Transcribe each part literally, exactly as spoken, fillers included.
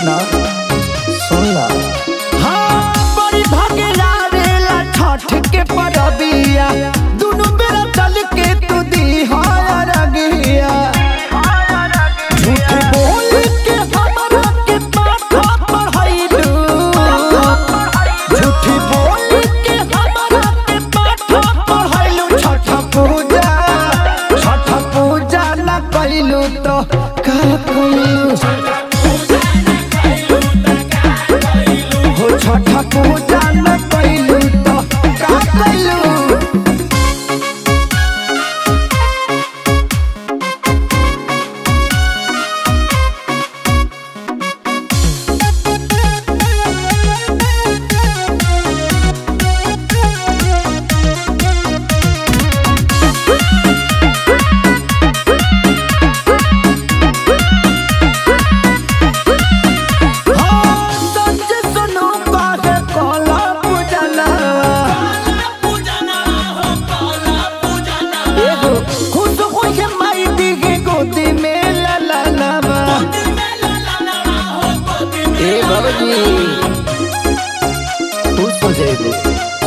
बोलो ना सुनला। हाँ बड़ी भगेला रेला छठ के परबिया दुनु बेरा चल के तू दी हार गया। झूठ बोल के हमरा के माथा पर हईलू, झूठ बोल के हमरा के माथा पर हईलू। छठ पूजा छठ पूजा ना कइलू तो का कइलू। छठ पूजा ना कइलू तो का कइलू।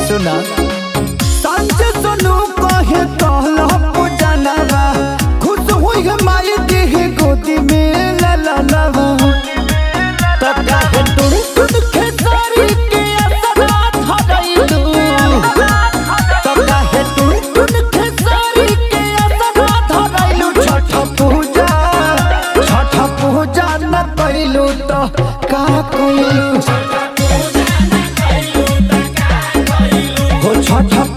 सुना सांचे सोनू कहे कहला पूजनवा खुश होई गे माई देहे गोदी में ललनवा। तका के तुड़ तुड़ के सारी के असरा धरई तू, तका के तुड़ तुड़ के सारी के असरा धरई लू। छठ पूजा छठ पूजा न कइलू तो का कइलू। छठ पूजा छठ